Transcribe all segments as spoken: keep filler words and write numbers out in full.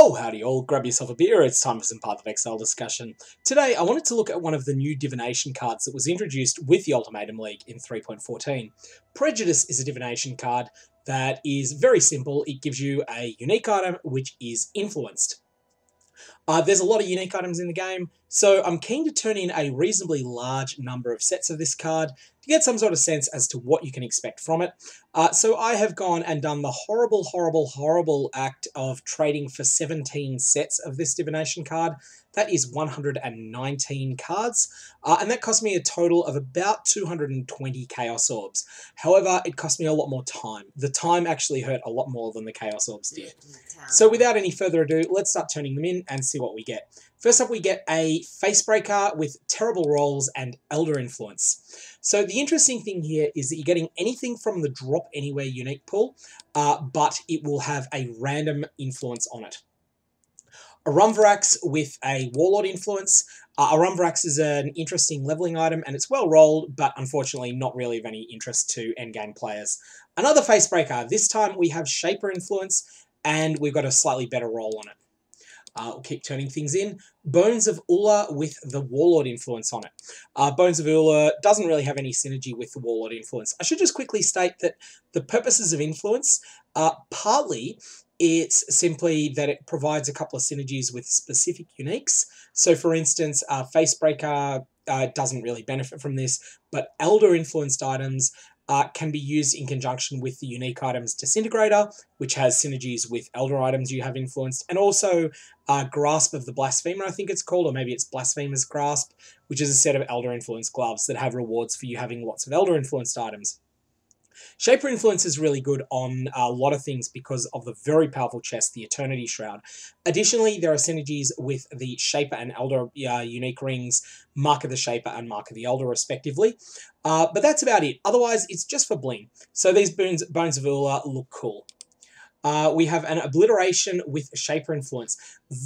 Oh, howdy all, grab yourself a beer, it's time for some Path of Exile discussion. Today I wanted to look at one of the new divination cards that was introduced with the Ultimatum League in three point fourteen. Prejudice is a divination card that is very simple. It gives you a unique item which is influenced. Uh, there's a lot of unique items in the game, so I'm keen to turn in a reasonably large number of sets of this card to get some sort of sense as to what you can expect from it. Uh, so I have gone and done the horrible, horrible, horrible act of trading for seventeen sets of this divination card. That is one hundred nineteen cards, uh, and that cost me a total of about two hundred twenty Chaos Orbs. However, it cost me a lot more time. The time actually hurt a lot more than the Chaos Orbs did. So without any further ado, let's start turning them in and see what we get. First up, we get a Facebreaker with terrible rolls and Elder Influence. So the interesting thing here is that you're getting anything from the Drop Anywhere unique pool, uh, but it will have a random influence on it. Arumvarax with a Warlord Influence. Uh, Arumvarax is an interesting leveling item and it's well rolled, but unfortunately not really of any interest to endgame players. Another Facebreaker. This time we have Shaper Influence and we've got a slightly better roll on it. Uh, we'll keep turning things in. Bones of Ullr with the Warlord Influence on it. Uh, Bones of Ullr doesn't really have any synergy with the Warlord Influence. I should just quickly state that the purposes of Influence are partly... It's simply that it provides a couple of synergies with specific uniques. So for instance, uh, Facebreaker uh, doesn't really benefit from this, but Elder influenced items uh, can be used in conjunction with the unique items Disintegrator, which has synergies with Elder items you have influenced, and also uh, Grasp of the Blasphemer, I think it's called, or maybe it's Blasphemer's Grasp, which is a set of Elder influenced gloves that have rewards for you having lots of Elder influenced items. Shaper Influence is really good on a lot of things because of the very powerful chest, the Eternity Shroud. Additionally, there are synergies with the Shaper and Elder uh, unique rings, Mark of the Shaper and Mark of the Elder, respectively. Uh, but that's about it. Otherwise, it's just for bling. So these Bones, Bones of Ullr look cool. Uh, we have an Obliteration with Shaper Influence.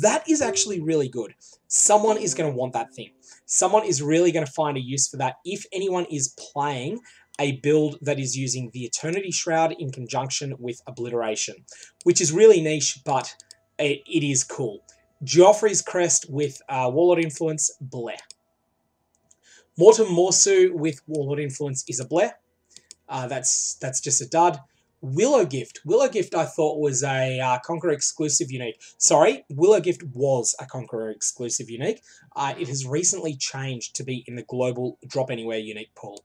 That is actually really good. Someone is going to want that thing. Someone is really going to find a use for that if anyone is playing a build that is using the Eternity Shroud in conjunction with Obliteration, which is really niche, but it, it is cool. Geoffrey's Crest with uh, Warlord Influence, bleh. Mortem Morsu with Warlord Influence is a bleh. Uh, that's, that's just a dud. Willow Gift. Willow Gift I thought was a uh, Conqueror exclusive unique. Sorry, Willow Gift was a Conqueror exclusive unique. Uh, it has recently changed to be in the global Drop Anywhere unique pool.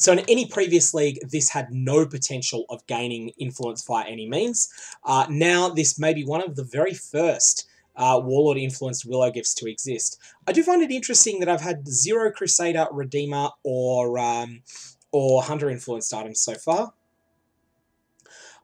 So in any previous league, this had no potential of gaining influence by any means. Uh, now this may be one of the very first uh, Warlord-influenced Willow Gifts to exist. I do find it interesting that I've had zero Crusader, Redeemer, or, um, or Hunter-influenced items so far.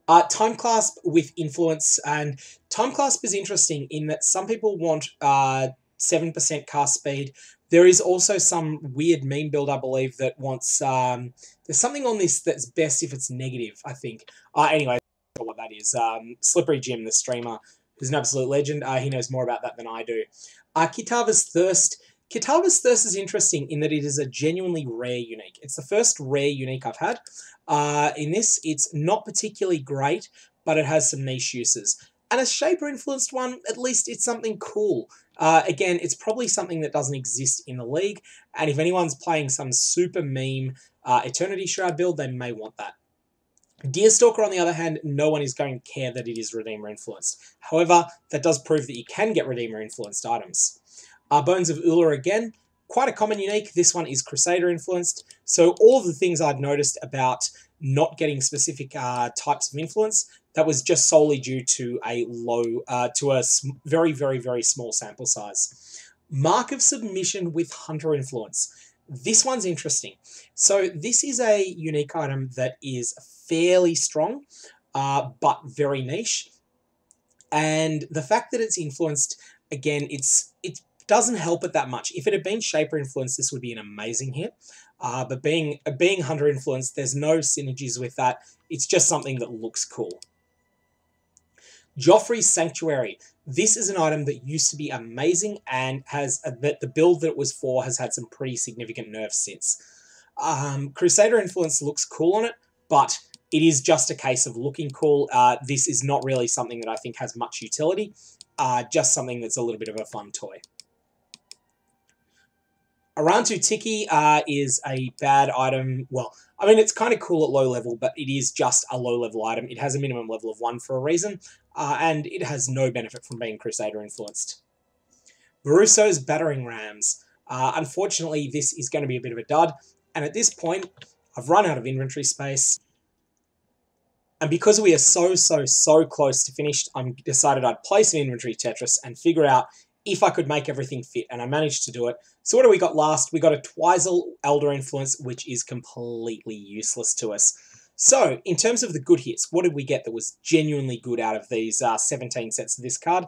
Uh, Time Clasp with Influence, and Time Clasp is interesting in that some people want uh, seven percent cast speed. There is also some weird meme build, I believe, that wants... Um, there's something on this that's best if it's negative, I think. Uh, anyway, I don't know what that is. Um, Slippery Jim, the streamer, who's an absolute legend, uh, he knows more about that than I do. Uh, Kitava's Thirst. Kitava's Thirst is interesting in that it is a genuinely rare unique. It's the first rare unique I've had. Uh, in this, it's not particularly great, but it has some niche uses. And a Shaper-influenced one, at least it's something cool. Uh, again, it's probably something that doesn't exist in the league, and if anyone's playing some super meme uh, Eternity Shroud build, they may want that. Deerstalker, on the other hand, no one is going to care that it is Redeemer-influenced. However, that does prove that you can get Redeemer-influenced items. Uh, Bones of Ullr, again, quite a common unique. This one is Crusader-influenced, so all of the things I'd noticed about not getting specific uh, types of influence, that was just solely due to a low, uh, to a very, very, very small sample size. Mark of Submission with Hunter Influence. This one's interesting. So this is a unique item that is fairly strong, uh, but very niche. And the fact that it's influenced, again, it's it doesn't help it that much. If it had been Shaper Influence, this would be an amazing hit. Uh, but being, being Hunter Influenced, there's no synergies with that. It's just something that looks cool. Geoffrey's Sanctuary. This is an item that used to be amazing and has a, that the build that it was for has had some pretty significant nerfs since. Um, Crusader Influence looks cool on it, but It is just a case of looking cool. Uh, this is not really something that I think has much utility, uh, just something that's a little bit of a fun toy. Arantu Tiki uh, is a bad item. Well, I mean, it's kind of cool at low level, but it is just a low level item. It has a minimum level of one for a reason, uh, and it has no benefit from being Crusader influenced. Baruso's Battering Rams. Uh, unfortunately, this is going to be a bit of a dud, and at this point, I've run out of inventory space. And because we are so, so, so close to finished, I decided I'd place an inventory Tetris and figure out if I could make everything fit, and I managed to do it. So what do we got last? We got a Twizel Elder Influence, which is completely useless to us. So, in terms of the good hits, what did we get that was genuinely good out of these uh, seventeen sets of this card?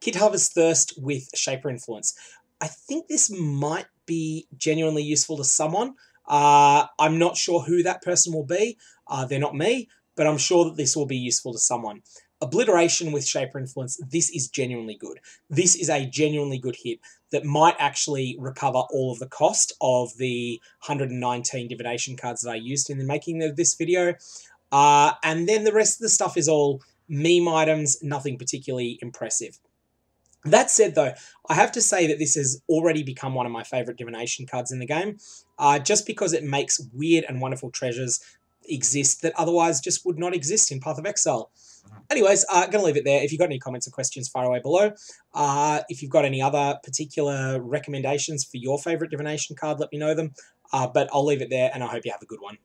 Kitava's Thirst with Shaper Influence. I think this might be genuinely useful to someone. Uh, I'm not sure who that person will be. Uh, they're not me, but I'm sure that this will be useful to someone. Obliteration with Shaper Influence, this is genuinely good. This is a genuinely good hit that might actually recover all of the cost of the one hundred nineteen divination cards that I used in the making of this video. Uh, and then the rest of the stuff is all meme items, nothing particularly impressive. That said, though, I have to say that this has already become one of my favourite divination cards in the game, uh, just because it makes weird and wonderful treasures exist that otherwise just would not exist in Path of Exile. Anyways, I'm uh, going to leave it there. If you've got any comments or questions, fire away below. Uh, if you've got any other particular recommendations for your favourite divination card, let me know them. Uh, but I'll leave it there, and I hope you have a good one.